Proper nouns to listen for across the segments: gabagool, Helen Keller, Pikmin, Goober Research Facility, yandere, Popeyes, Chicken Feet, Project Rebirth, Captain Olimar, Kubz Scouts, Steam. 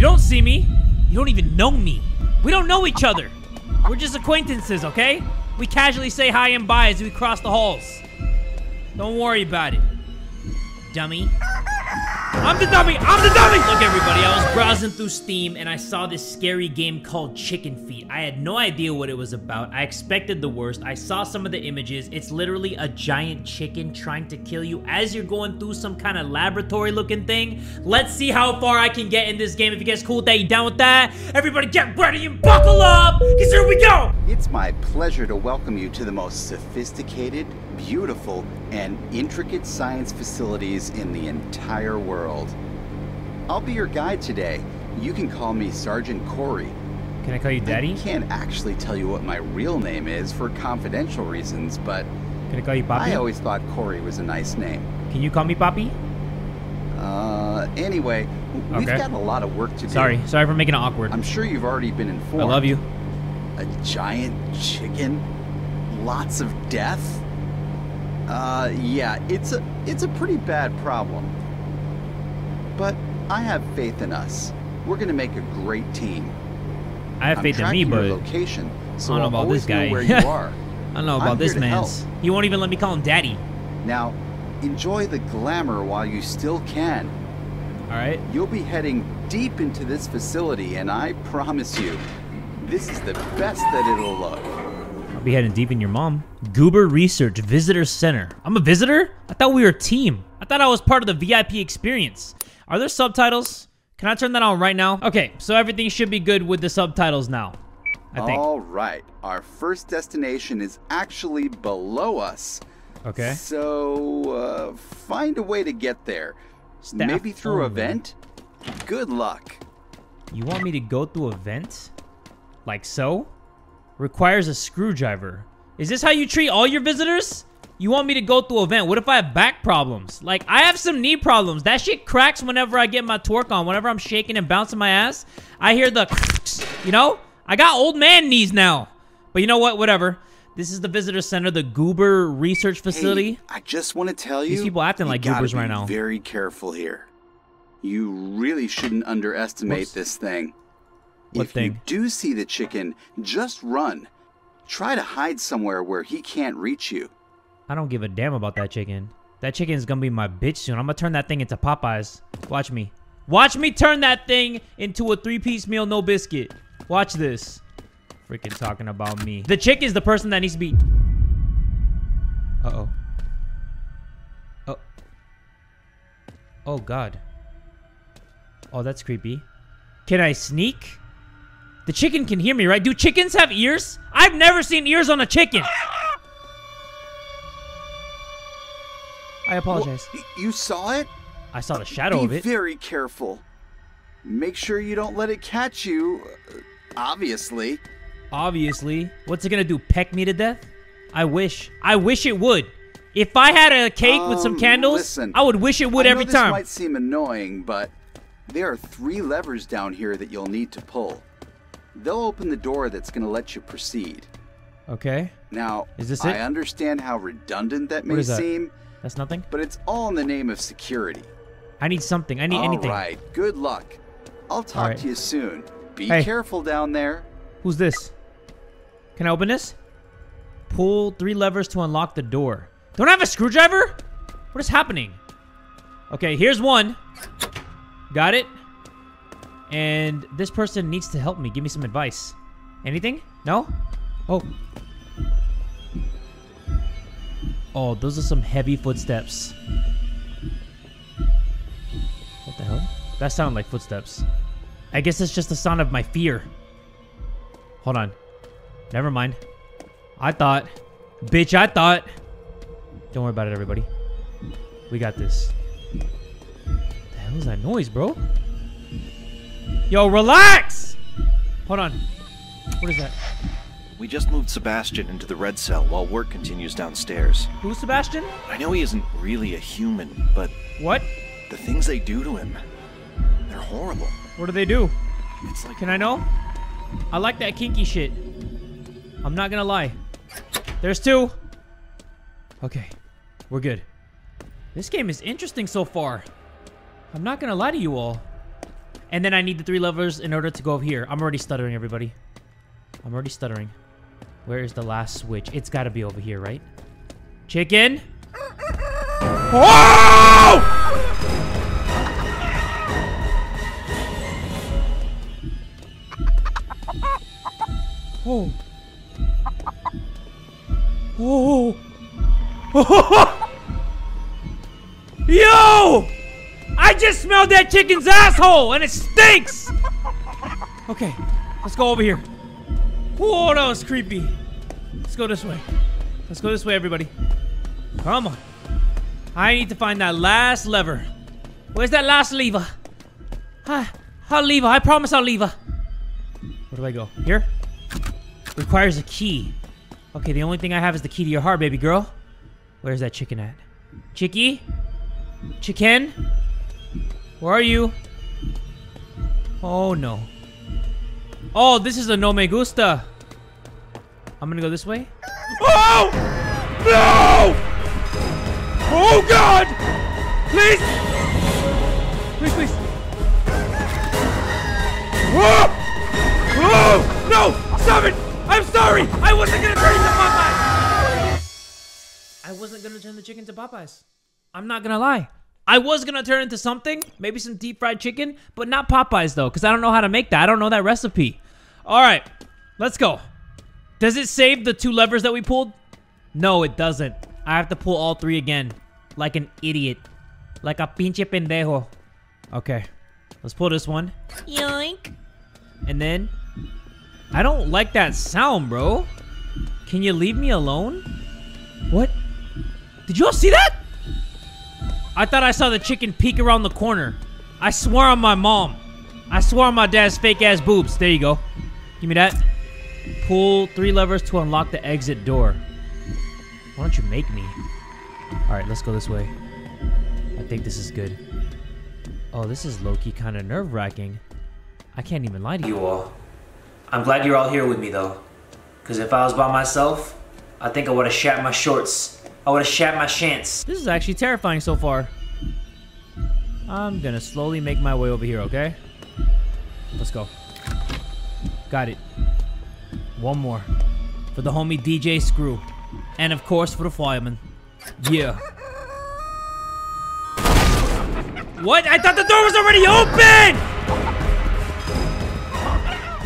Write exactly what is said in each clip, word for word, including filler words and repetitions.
You don't see me. You don't even know me. We don't know each other. We're just acquaintances, okay? We casually say hi and bye as we cross the halls. Don't worry about it, dummy. I'm the dummy! I'm the dummy! Look, everybody, I was browsing through Steam and I saw this scary game called Chicken Feet. I had no idea what it was about. I expected the worst. I saw some of the images. It's literally a giant chicken trying to kill you as you're going through some kind of laboratory-looking thing. Let's see how far I can get in this game. If you guys cool with that, you down with that? Everybody get ready and buckle up, because here we go! It's my pleasure to welcome you to the most sophisticated, beautiful, and intricate science facilities in the entire world. I'll be your guide today. You can call me Sergeant Corey. Can I call you Daddy? I can't actually tell you what my real name is for confidential reasons, but... Can I call you Poppy? I always thought Corey was a nice name. Can you call me Poppy? Uh, anyway, we've okay. got a lot of work to do. Sorry, sorry for making it awkward. I'm sure you've already been informed. I love you. A giant chicken? Lots of death? Uh, yeah, it's a, it's a pretty bad problem. But I have faith in us. We're gonna make a great team. I have I'm faith in me, but location, so I don't know I'll about this guy. Know where you are. I don't know about I'm this man. He won't even let me call him Daddy. Now, enjoy the glamour while you still can. All right. You'll be heading deep into this facility, and I promise you, this is the best that it'll look. I'll be heading deep in your mom. Goober Research Visitor Center. I'm a visitor? I thought we were a team. I thought I was part of the V I P experience. Are there subtitles? Can I turn that on right now? Okay, so everything should be good with the subtitles now, I think. All right, our first destination is actually below us. Okay. So, uh, find a way to get there. Staff Maybe through a vent? Good luck. You want me to go through a vent? Like so? Requires a screwdriver. Is this how you treat all your visitors? You want me to go through a vent? What if I have back problems? Like, I have some knee problems. That shit cracks whenever I get my torque on. Whenever I'm shaking and bouncing my ass, I hear the... You know? I got old man knees now. But you know what? Whatever. This is the visitor center, the Goober Research Facility. Hey, I just want to tell you... These people acting like goobers right now. You gotta be very careful here. You really shouldn't underestimate Whoops. this thing. What if thing? you do see the chicken, just run. Try to hide somewhere where he can't reach you. I don't give a damn about that chicken. That chicken is gonna be my bitch soon. I'm gonna turn that thing into Popeyes. Watch me. Watch me turn that thing into a three-piece meal, no biscuit. Watch this. Freaking talking about me. The chick is the person that needs to be... Uh-oh. Oh. Oh, God. Oh, that's creepy. Can I sneak? The chicken can hear me, right? Do chickens have ears? I've never seen ears on a chicken. I apologize. Well, you saw it? I saw the shadow uh, of it. Be very careful. Make sure you don't let it catch you. Obviously. Obviously. What's it gonna do? Peck me to death? I wish. I wish it would. If I had a cake um, with some candles, listen, I would wish it would I every know this time. This might seem annoying, but there are three levers down here that you'll need to pull. They'll open the door that's going to let you proceed. Okay. Now, is this I it? understand how redundant that what may that? seem. That's nothing? But it's all in the name of security. I need something. I need all anything. All right. Good luck. I'll talk right. to you soon. Be hey. careful down there. Who's this? Can I open this? Pull three levers to unlock the door. Don't I have a screwdriver? What is happening? Okay, here's one. Got it. And this person needs to help me. Give me some advice. Anything? No? Oh. Oh, those are some heavy footsteps. What the hell? That sounded like footsteps. I guess it's just the sound of my fear. Hold on. Never mind. I thought. Bitch, I thought. Don't worry about it, everybody. We got this. What the hell is that noise, bro? Yo, relax! Hold on. What is that? We just moved Sebastian into the red cell while work continues downstairs. Who's Sebastian? I know he isn't really a human, but... What? The things they do to him, they're horrible. What do they do? It's like... Can I know? I like that kinky shit. I'm not gonna lie. There's two. Okay. We're good. This game is interesting so far. I'm not gonna lie to you all. And then I need the three levers in order to go over here. I'm already stuttering, everybody. I'm already stuttering. Where is the last switch? It's got to be over here, right? Chicken? Oh! Oh. Oh. Oh. Yo! I just smelled that chicken's asshole and it stinks! Okay, let's go over here. Oh, that was creepy. Let's go this way. Let's go this way, everybody. Come on. I need to find that last lever. Where's that last lever? Huh? I'll lever. I promise I'll lever. Where do I go? Here? Requires a key. Okay, the only thing I have is the key to your heart, baby girl. Where's that chicken at? Chicky? Chicken? Where are you? Oh, no. Oh, this is a no me gusta. I'm gonna go this way. Oh! No! Oh, God! Please! Please, please. Oh! Oh! No! Stop it! I'm sorry! I wasn't gonna turn into Popeyes! I wasn't gonna turn the chicken to Popeyes. I'm not gonna lie. I was gonna turn into something, maybe some deep fried chicken, but not Popeyes though, because I don't know how to make that. I don't know that recipe. Alright, let's go. Does it save the two levers that we pulled? No, it doesn't. I have to pull all three again. Like an idiot. Like a pinche pendejo. Okay, let's pull this one. Yoink. And then... I don't like that sound, bro. Can you leave me alone? What? Did you all see that? I thought I saw the chicken peek around the corner. I swore on my mom. I swore on my dad's fake ass boobs. There you go. Give me that. Pull three levers to unlock the exit door. Why don't you make me? All right, let's go this way. I think this is good. Oh, this is low-key kind of nerve-wracking. I can't even lie to you all. I'm glad you're all here with me, though. Because if I was by myself, I think I would have shat my shorts. I would have shat my shants. This is actually terrifying so far. I'm gonna slowly make my way over here, okay? Let's go. Got it. One more. For the homie D J Screw. And of course, for the fireman. Yeah. What? I thought the door was already open!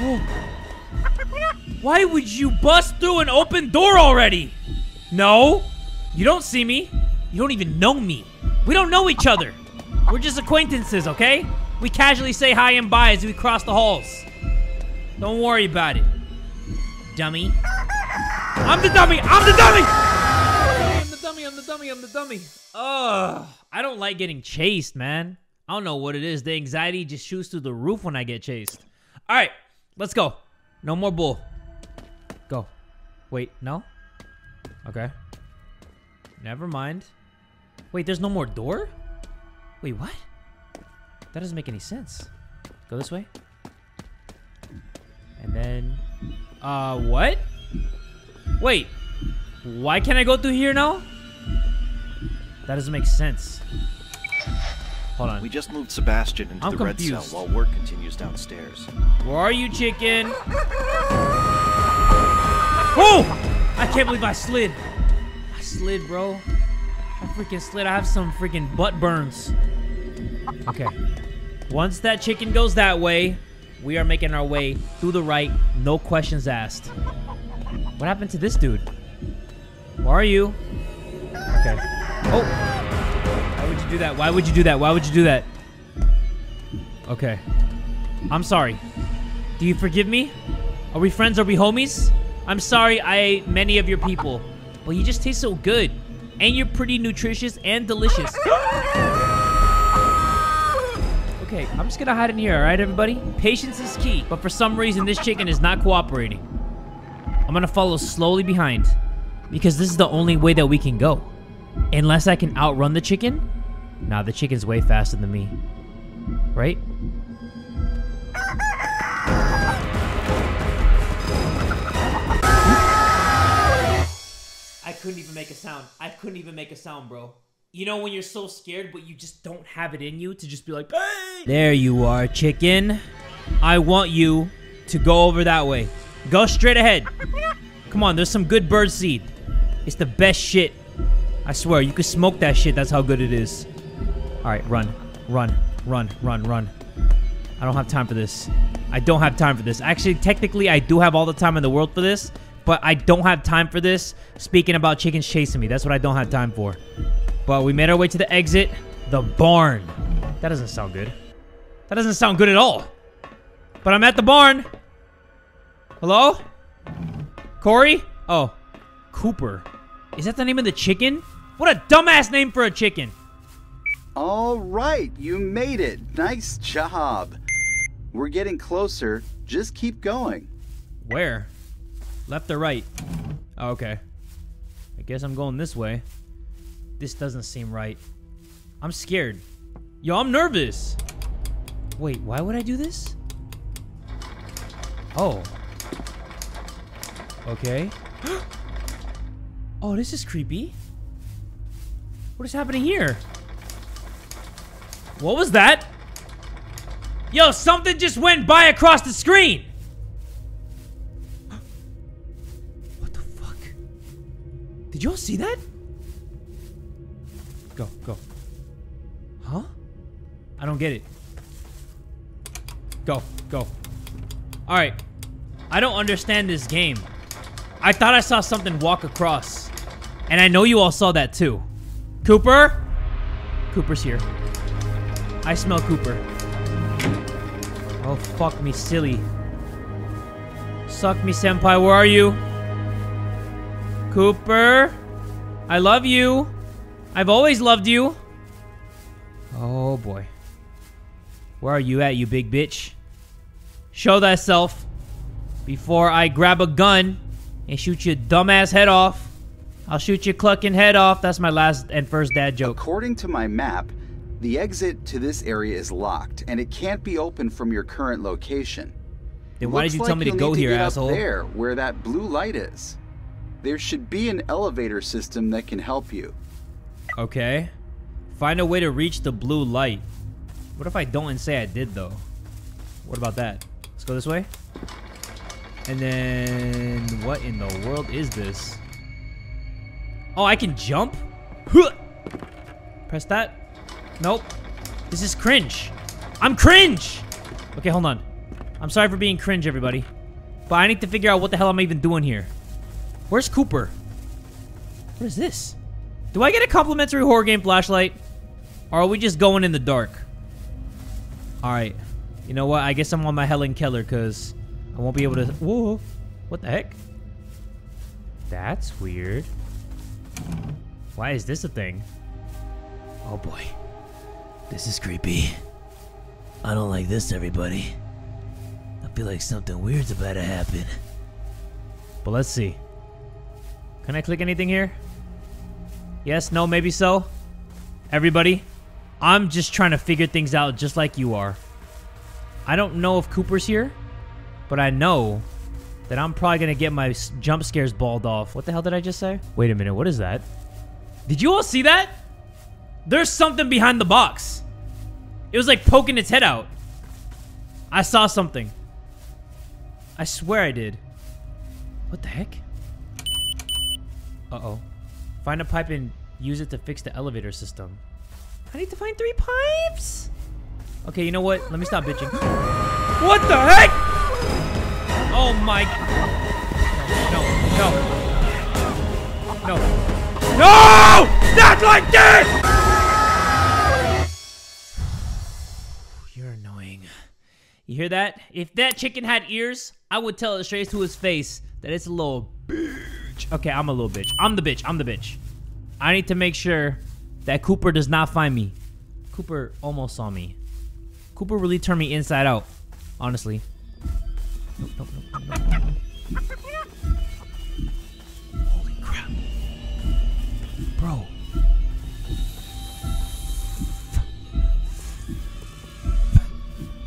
Oh. Why would you bust through an open door already? No, you don't see me. You don't even know me. We don't know each other. We're just acquaintances, okay? We casually say hi and bye as we cross the halls. Don't worry about it, dummy. I'm the dummy, I'm the dummy! I'm the dummy, I'm the dummy, I'm the dummy. Ugh, I don't like getting chased, man. I don't know what it is. The anxiety just shoots through the roof when I get chased. All right, let's go. No more bull. Go. Wait, no? Okay. Never mind. Wait, there's no more door? Wait, what? That doesn't make any sense. Go this way. And then... Uh, what? Wait. Why can't I go through here now? That doesn't make sense. Hold on. We just moved Sebastian into I'm the confused. red cell while work continues downstairs. Where are you, chicken? Oh! I can't believe I slid. I slid, bro. I freaking slid. I have some freaking butt burns. Okay. Once that chicken goes that way, we are making our way through the right. No questions asked. What happened to this dude? Where are you? Okay. Oh! Why would you do that? Why would you do that? Why would you do that? Okay. I'm sorry. Do you forgive me? Are we friends? Are we homies? I'm sorry I ate many of your people, but you just taste so good, and you're pretty nutritious and delicious. Okay, I'm just gonna hide in here, all right, everybody? Patience is key, but for some reason, this chicken is not cooperating. I'm gonna follow slowly behind, because this is the only way that we can go. Unless I can outrun the chicken? Nah, the chicken's way faster than me, right? I couldn't even make a sound. I couldn't even make a sound, bro. You know when you're so scared, but you just don't have it in you to just be like, hey! There you are, chicken. I want you to go over that way. Go straight ahead. Come on, there's some good bird seed. It's the best shit. I swear, you could smoke that shit. That's how good it is. Alright, run. Run. Run. Run. Run. I don't have time for this. I don't have time for this. Actually, technically, I do have all the time in the world for this. But I don't have time for this. Speaking about chickens chasing me. That's what I don't have time for. But we made our way to the exit. The barn. That doesn't sound good. That doesn't sound good at all. But I'm at the barn. Hello? Corey? Oh. Cooper. Is that the name of the chicken? What a dumbass name for a chicken. All right. You made it. Nice job. We're getting closer. Just keep going. Where? Left or right? Oh, okay. I guess I'm going this way. This doesn't seem right. I'm scared. Yo, I'm nervous. Wait, why would I do this? Oh. Okay. Oh, this is creepy. What is happening here? What was that? Yo, something just went by across the screen! Did y'all see that? Go, go. Huh? I don't get it. Go, go. Alright. I don't understand this game. I thought I saw something walk across. And I know you all saw that too. Cooper? Cooper's here. I smell Cooper. Oh, fuck me, silly. Suck me, senpai. Where are you? Cooper, I love you. I've always loved you. Oh, boy. Where are you at, you big bitch? Show thyself before I grab a gun and shoot your dumbass head off. I'll shoot your clucking head off. That's my last and first dad joke. According to my map, the exit to this area is locked, and it can't be opened from your current location. Then why did you tell me to go here, asshole? Looks like you'll need to get up there, where that blue light is. There should be an elevator system that can help you. Okay. Find a way to reach the blue light. What if I don't and say I did, though? What about that? Let's go this way. And then... what in the world is this? Oh, I can jump? Huh! Press that. Nope. This is cringe. I'm cringe! Okay, hold on. I'm sorry for being cringe, everybody. But I need to figure out what the hell I'm even doing here. Where's Cooper? What is this? Do I get a complimentary horror game flashlight? Or are we just going in the dark? Alright. You know what? I guess I'm on my Helen Keller because I won't be able to... Whoa. What the heck? That's weird. Why is this a thing? Oh boy. This is creepy. I don't like this, everybody. I feel like something weird's about to happen. But let's see. Can I click anything here? Yes, no, maybe so. Everybody, I'm just trying to figure things out just like you are. I don't know if Cooper's here, but I know that I'm probably going to get my jump scares balled off. What the hell did I just say? Wait a minute, what is that? Did you all see that? There's something behind the box. It was like poking its head out. I saw something. I swear I did. What the heck? Uh-oh. Find a pipe and use it to fix the elevator system. I need to find three pipes? Okay, you know what? Let me stop bitching. What the heck? Oh my... No, no, no. No. No! Not like this! You're annoying. You hear that? If that chicken had ears, I would tell it straight to his face that it's a little bitch. Okay, I'm a little bitch. I'm the bitch. I'm the bitch. I need to make sure that Cooper does not find me. Cooper almost saw me. Cooper really turned me inside out. Honestly. Nope, nope, nope, nope, nope. Holy crap. Bro.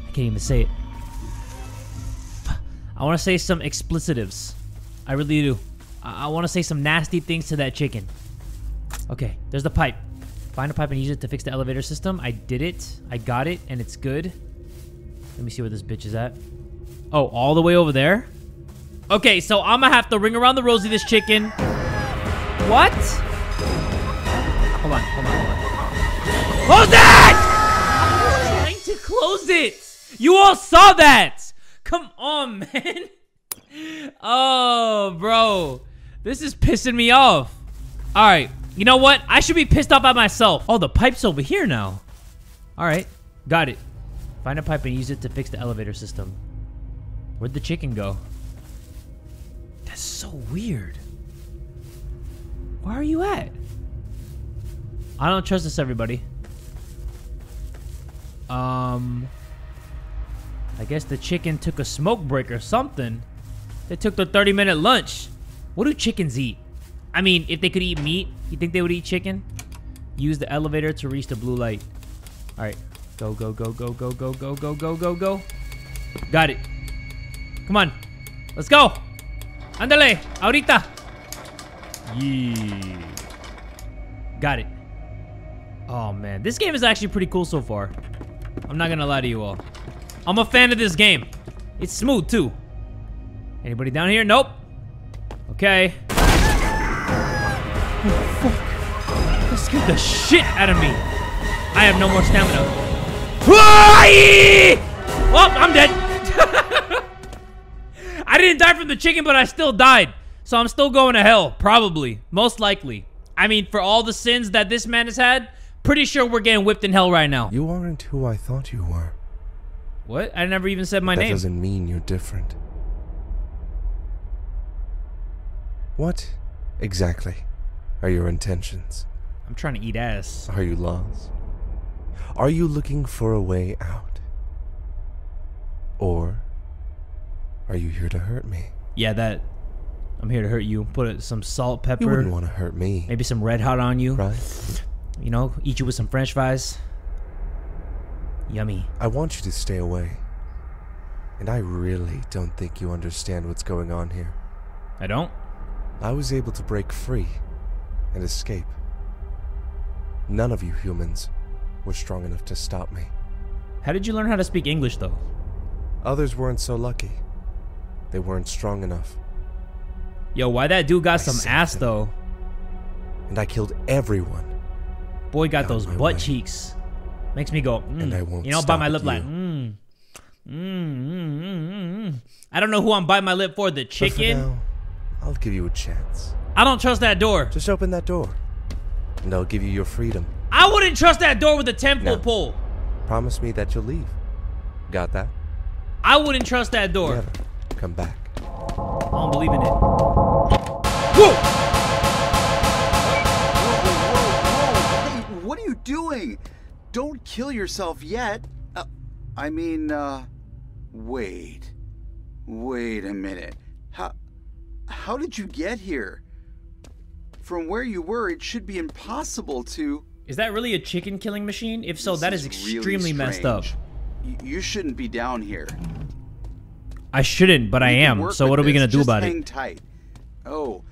I can't even say it. I want to say some explicitives. I really do. I want to say some nasty things to that chicken. Okay, there's the pipe. Find a pipe and use it to fix the elevator system. I did it. I got it, and it's good. Let me see where this bitch is at. Oh, all the way over there? Okay, so I'm gonna have to ring around the rosy this chicken. What? Hold on, hold on, hold on. Close that! I was trying to close it! You all saw that! Come on, man. Oh, bro. This is pissing me off. All right. You know what? I should be pissed off by myself. Oh, the pipe's over here now. All right. Got it. Find a pipe and use it to fix the elevator system. Where'd the chicken go? That's so weird. Where are you at? I don't trust this, everybody. Um... I guess the chicken took a smoke break or something. They took the thirty minute lunch. What do chickens eat? I mean, if they could eat meat, you think they would eat chicken? Use the elevator to reach the blue light. All right, go, go, go, go, go, go, go, go, go, go, go. Got it. Come on, let's go. Andale, ahorita. Yeah. Got it. Oh man, this game is actually pretty cool so far. I'm not gonna lie to you all. I'm a fan of this game. It's smooth, too. Anybody down here? Nope. Okay. Oh, fuck. That scared the shit out of me. I have no more stamina. Oh, I'm dead. I didn't die from the chicken, but I still died. So I'm still going to hell, probably. Most likely. I mean, for all the sins that this man has had, pretty sure we're getting whipped in hell right now. You aren't who I thought you were. What? I never even said my name. That doesn't mean you're different. What exactly are your intentions? I'm trying to eat ass. Are you lost? Are you looking for a way out? Or are you here to hurt me? Yeah, that. I'm here to hurt you. Put some salt, pepper. You wouldn't want to hurt me. Maybe some red hot on you. Right. You know, eat you with some french fries. Yummy. I want you to stay away. And I really don't think you understand what's going on here. I don't? I was able to break free and escape. None of you humans were strong enough to stop me. How did you learn how to speak English, though? Others weren't so lucky. They weren't strong enough. Yo, why that dude got I some ass, them. though? And I killed everyone. Boy got those butt way. cheeks. Makes me go, mm. And I won't you know, bite my lip you. like, mm. Mm, mm, mm, mm, mm. I don't know who I'm biting my lip for, the chicken. But for now, I'll give you a chance. I don't trust that door. Just open that door, and I'll give you your freedom. I wouldn't trust that door with a ten foot pole. Promise me that you'll leave. Got that? I wouldn't trust that door. Never. Come back. I don't believe in it. Whoa! Whoa, whoa, whoa. Hey, what are you doing? Don't kill yourself yet. Uh, I mean, uh, wait. Wait a minute. How, how did you get here? From where you were, it should be impossible to... Is that really a chicken killing machine? If so, that is extremely messed up. You shouldn't be down here. I shouldn't, but I am. So what are we going to do about it? Just hang tight. Oh,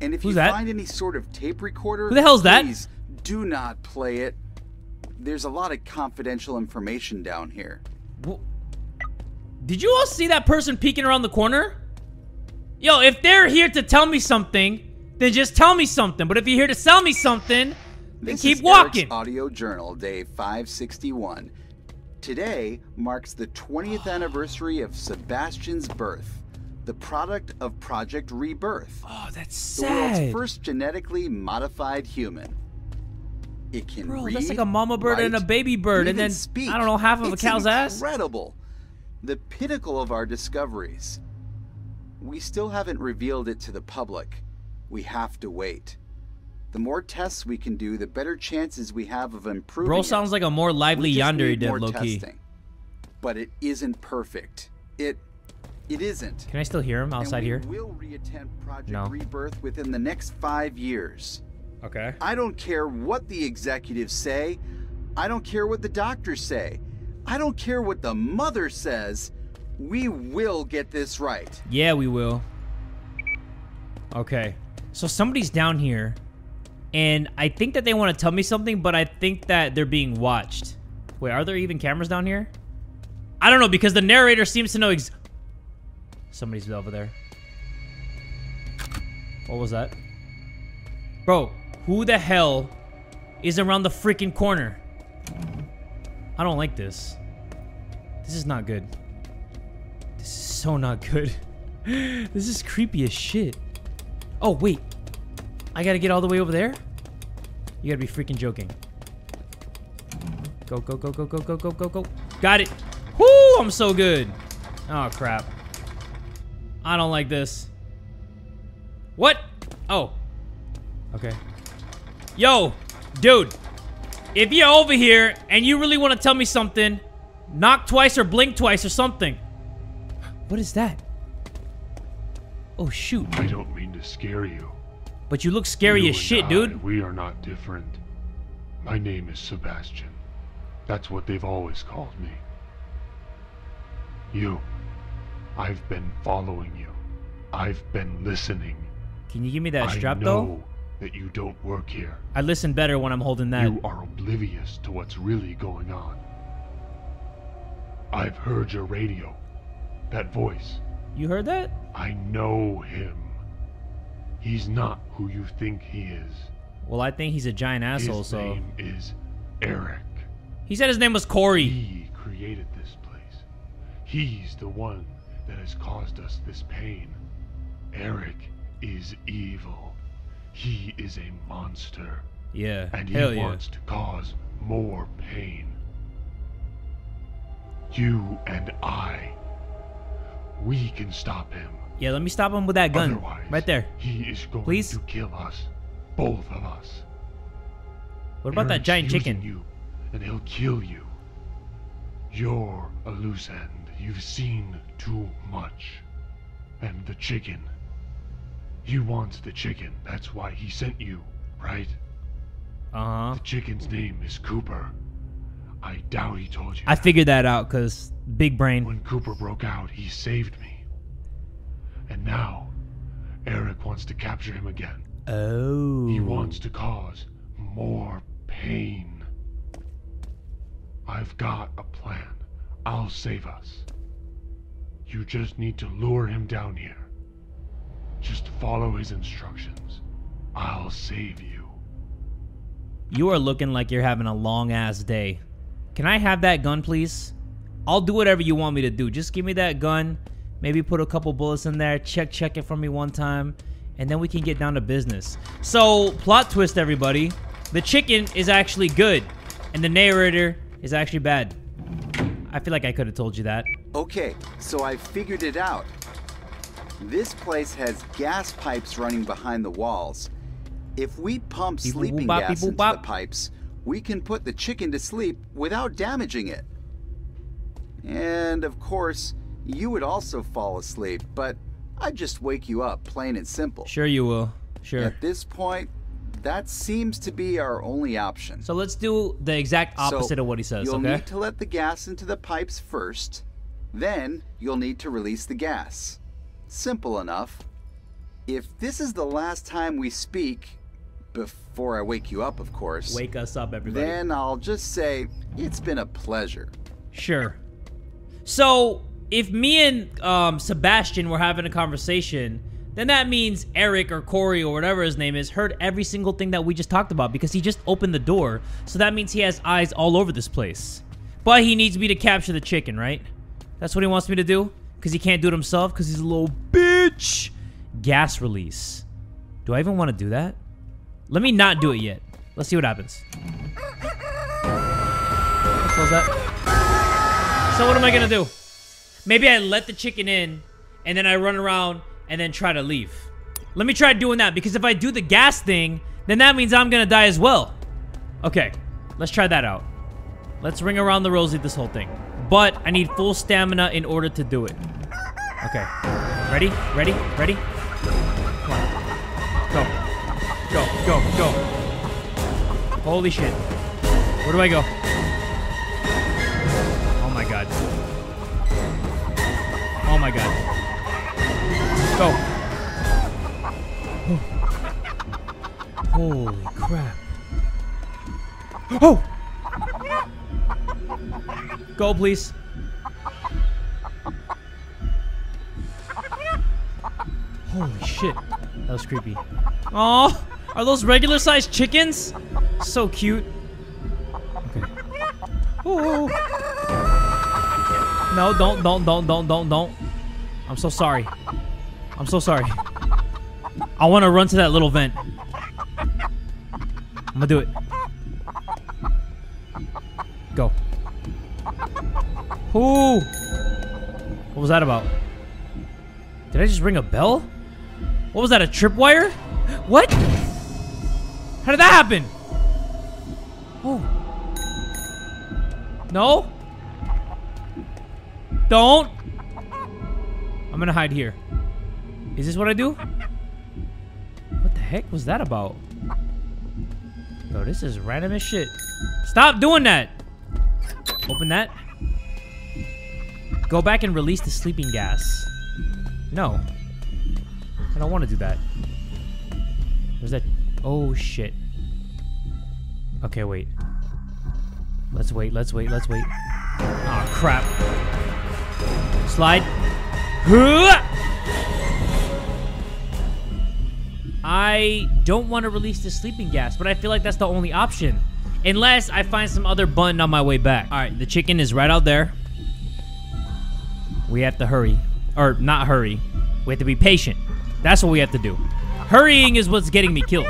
and if you find any sort of tape recorder... Who the hell's that? Please do not play it. There's a lot of confidential information down here. Did you all see that person peeking around the corner? Yo, if they're here to tell me something, then just tell me something. But if you're here to sell me something, then this keep is walking. Eric's Audio Journal, day five sixty-one. Today marks the twentieth anniversary of Sebastian's birth, the product of Project Rebirth. Oh, that's sad. The world's first genetically modified human. It can Bro, read, that's like a mama bird write, and a baby bird, and then, speak. I don't know, half of it's a cow's incredible. ass? incredible. The pinnacle of our discoveries. We still haven't revealed it to the public. We have to wait. The more tests we can do, the better chances we have of improving Bro sounds it. like a more lively yandere dev low-key. But it isn't perfect. It... it isn't. Can I still hear him outside here? We'll reattempt Project no. Rebirth within the next five years. Okay. I don't care what the executives say. I don't care what the doctors say. I don't care what the mother says. We will get this right. Yeah, we will. Okay. So somebody's down here And I think that they want to tell me something, but I think that they're being watched. Wait, are there even cameras down here? I don't know, because the narrator seems to know ex- Somebody's over there. What was that? Bro, who the hell is around the freaking corner? I don't like this. This is not good. This is so not good. This is creepy as shit. Oh, wait. I gotta get all the way over there? You gotta be freaking joking. Go, go, go, go, go, go, go, go, go. Got it. Woo, I'm so good. Oh, crap. I don't like this. What? Oh. Okay. Yo, dude. If you're over here and you really want to tell me something, knock twice or blink twice or something. What is that? Oh, shoot. I don't mean to scare you. But you look scary you as shit, I, dude. We are not different. My name is Sebastian. That's what they've always called me. You. I've been following you. I've been listening. Can you give me that strap, though? I know that you don't work here. I listen better when I'm holding that. You are oblivious to what's really going on. I've heard your radio. That voice. You heard that? I know him. He's not who you think he is. Well, I think he's a giant asshole, so... His name is Eric. He said his name was Corey. He created this place. He's the one that has caused us this pain. Eric is evil. He is a monster. Yeah, and he hell yeah. wants to cause more pain. You and I, we can stop him. Yeah, let me stop him with that gun. Otherwise, right there. He is going Please? to kill us, both of us. What about Eric's that giant chicken? You, and he'll kill you. You're a loose end. You've seen too much. And the chicken. He wants the chicken. That's why he sent you, right? Uh-huh. The chicken's name is Cooper. I doubt he told you. I that. figured that out, because big brain. When Cooper broke out, he saved me. And now, Eric wants to capture him again. Oh. He wants to cause more pain. I've got a plan. I'll save us. You just need to lure him down here. Just follow his instructions. I'll save you. You are looking like you're having a long-ass day. Can I have that gun, please? I'll do whatever you want me to do. Just give me that gun. Maybe put a couple bullets in there. Check, check it for me one time. And then we can get down to business. So, plot twist, everybody. The chicken is actually good. And the narrator is actually bad. I feel like I could have told you that. Okay, so I figured it out. This place has gas pipes running behind the walls. If we pump beep sleeping boop, gas boop, into boop. the pipes, we can put the chicken to sleep without damaging it. And, of course... You would also fall asleep, but I'd just wake you up, plain and simple. Sure you will. Sure. At this point, that seems to be our only option. So let's do the exact opposite so of what he says, you'll okay? You'll need to let the gas into the pipes first. Then, you'll need to release the gas. Simple enough. If this is the last time we speak, before I wake you up, of course. Wake us up, everybody. Then I'll just say, it's been a pleasure. Sure. So... If me and um, Sebastian were having a conversation, then that means Eric or Corey or whatever his name is heard every single thing that we just talked about because he just opened the door. So that means he has eyes all over this place. But he needs me to capture the chicken, right? That's what he wants me to do? Because he can't do it himself because he's a little bitch. Gas release. Do I even want to do that? Let me not do it yet. Let's see what happens. Close that. So what am I going to do? Maybe I let the chicken in, and then I run around, and then try to leave. Let me try doing that, because if I do the gas thing, then that means I'm gonna die as well. Okay, let's try that out. Let's ring around the rosy this whole thing. But I need full stamina in order to do it. Okay. Ready? Ready? Ready? Come on. Go. Go. Go. Go. Holy shit. Where do I go? Oh my god. Oh my god. Go. Holy crap. Oh! Go, please. Holy shit. That was creepy. Aw! Are those regular-sized chickens? So cute. Okay. Ooh. No, don't, don't, don't, don't, don't, don't. I'm so sorry. I'm so sorry. I want to run to that little vent. I'm gonna do it. Go. Ooh. What was that about? Did I just ring a bell? What was that, a tripwire? What? How did that happen? Oh. No? Don't. I'm gonna hide here. Is this what I do? What the heck was that about? Bro, this is random as shit. Stop doing that! Open that. Go back and release the sleeping gas. No. I don't want to do that. Where's that? Oh, shit. Okay, wait. Let's wait, let's wait, let's wait. Oh, crap. Slide. I don't want to release the sleeping gas, but I feel like that's the only option. Unless I find some other button on my way back. All right, the chicken is right out there. We have to hurry. Or not hurry. We have to be patient. That's what we have to do. Hurrying is what's getting me killed.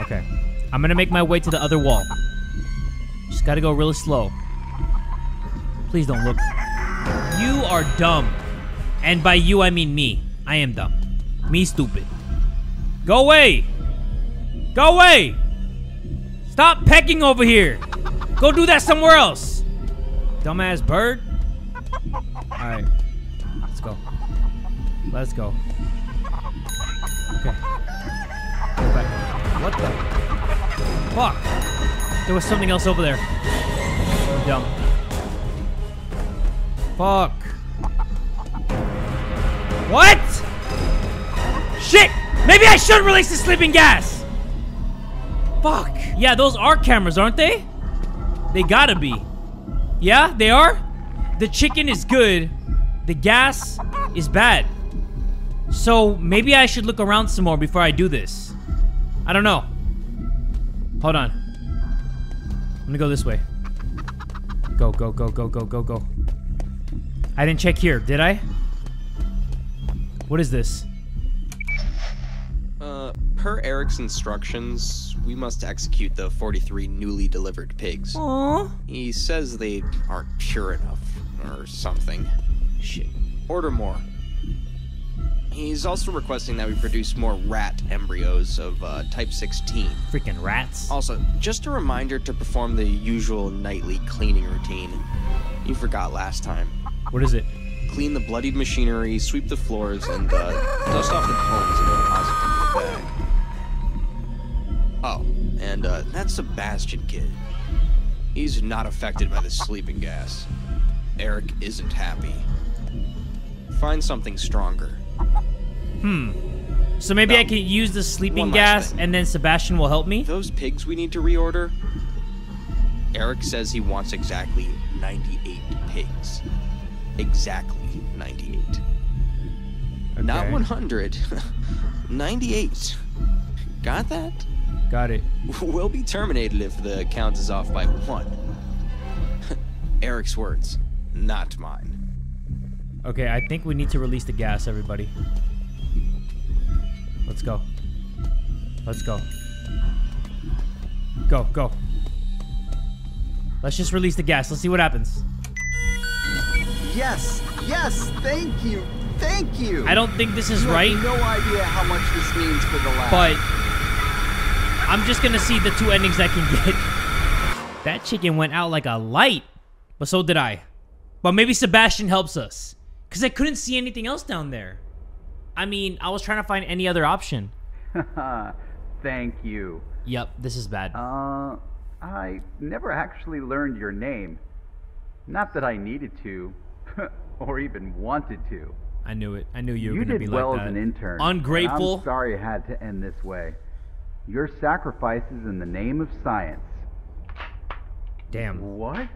Okay. I'm gonna make my way to the other wall. Just gotta go really slow. Please don't look. You are dumb. And by you, I mean me. I am dumb. Me stupid. Go away! Go away! Stop pecking over here! Go do that somewhere else! Dumbass bird. Alright. Let's go. Let's go. Okay. Go back. What the fuck? There was something else over there. I'm dumb. Fuck. What? Shit! Maybe I should release the sleeping gas! Fuck. Yeah, those are cameras, aren't they? They gotta be. Yeah, they are? The chicken is good. The gas is bad. So maybe I should look around some more before I do this. I don't know. Hold on. I'm gonna go this way. Go, go, go, go, go, go, go. I didn't check here, did I? What is this? Uh, per Eric's instructions, we must execute the forty-three newly delivered pigs. Aww. He says they aren't pure enough, or something. Shit. Order more. He's also requesting that we produce more rat embryos of uh, type sixteen. Freaking rats. Also, just a reminder to perform the usual nightly cleaning routine. You forgot last time. What is it? Clean the bloodied machinery, sweep the floors, and uh, dust off the combs and deposit them in the bag. Oh, and uh, that Sebastian kid. He's not affected by the sleeping gas. Eric isn't happy. Find something stronger. Hmm. So maybe no, I can use the sleeping gas thing. And then Sebastian will help me? Those pigs we need to reorder? Eric says he wants exactly ninety-eight pigs. Exactly ninety-eight. Okay. Not one hundred. ninety-eight. Got that? Got it. We'll be terminated if the count is off by one. Eric's words, not mine. Okay, I think we need to release the gas, everybody. Let's go. Let's go. Go, go. Let's just release the gas. Let's see what happens. Yes, yes, thank you, thank you. I don't think this is you right. I have no idea how much this means for the lab. But I'm just gonna see the two endings I can get. That chicken went out like a light, but so did I. But maybe Sebastian helps us. Because I couldn't see anything else down there. I mean, I was trying to find any other option. Thank you. Yep, this is bad. Uh, I never actually learned your name. Not that I needed to, or even wanted to. I knew it. I knew you were going to be like that. You did well as an intern. Ungrateful. I'm sorry it had to end this way. your sacrifices in the name of science. Damn. What?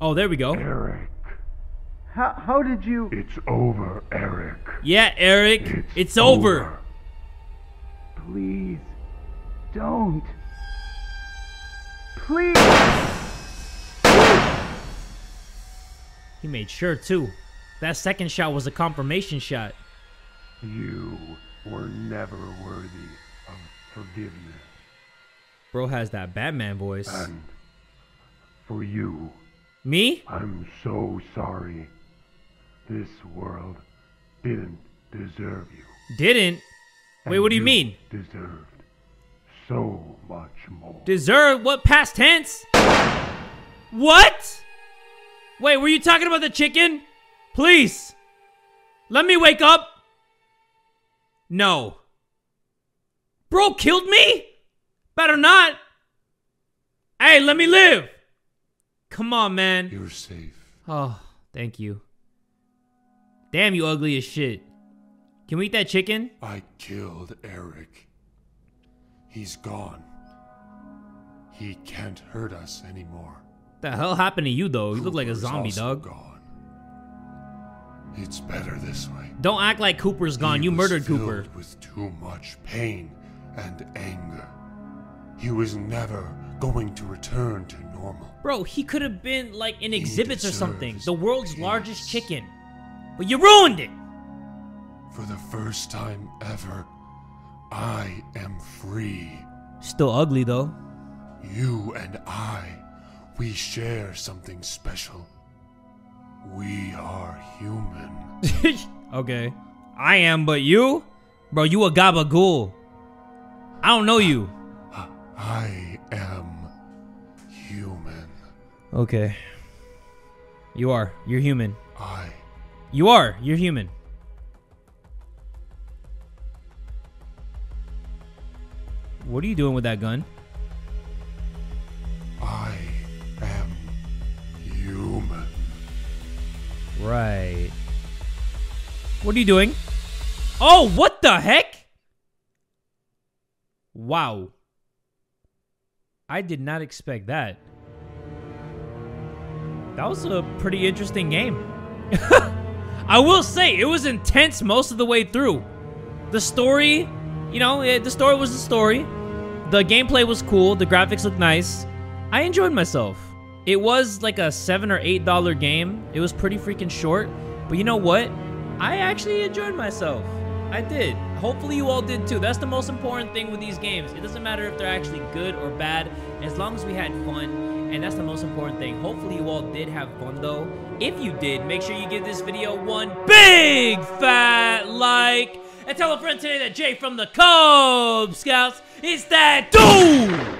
Oh, there we go. Eric. How, how did you... It's over, Eric. Yeah, Eric. It's, it's over. over. Please. Don't. Please. He made sure, too. That second shot was a confirmation shot. You were never worthy of forgiveness. Bro has that Batman voice. And for you. Me? I'm so sorry. This world didn't deserve you. Didn't? Wait, and what do you, you mean? Deserved so much more. Deserved? What? Past tense? What? Wait, were you talking about the chicken? Please. Let me wake up. No. Bro killed me? Better not. Hey, let me live. Come on, man. You're safe. Oh, thank you. Damn, you ugly as shit. Can we eat that chicken? I killed Eric. He's gone. He can't hurt us anymore. The hell happened to you, though? You Cooper's look like a zombie, dog. Gone. It's better this way. Don't act like Cooper's gone. He you was murdered filled Cooper. With too much pain and anger. He was never going to return to normal. Bro, he could have been like in exhibits or something. The world's peace. largest chicken. But you ruined it. For the first time ever, I am free. Still ugly though. You and I, we share something special. We are human. Okay. I am, but you? Bro, you a gabagool. I don't know you. I, I am human. Okay. You are. You're human. I. You are. You're human. What are you doing with that gun? I am human. Right. What are you doing? Oh, what the heck? Wow. I did not expect that. That was a pretty interesting game. I will say, it was intense most of the way through. The story, you know, it, the story was the story. The gameplay was cool. The graphics looked nice. I enjoyed myself. It was like a seven or eight dollar game. It was pretty freaking short. But you know what? I actually enjoyed myself. I did. Hopefully you all did too. That's the most important thing with these games. It doesn't matter if they're actually good or bad, as long as we had fun. And that's the most important thing. Hopefully you all did have fun though. If you did, make sure you give this video one big fat like. And tell a friend today that Jay from the Kubz Scouts is that dude!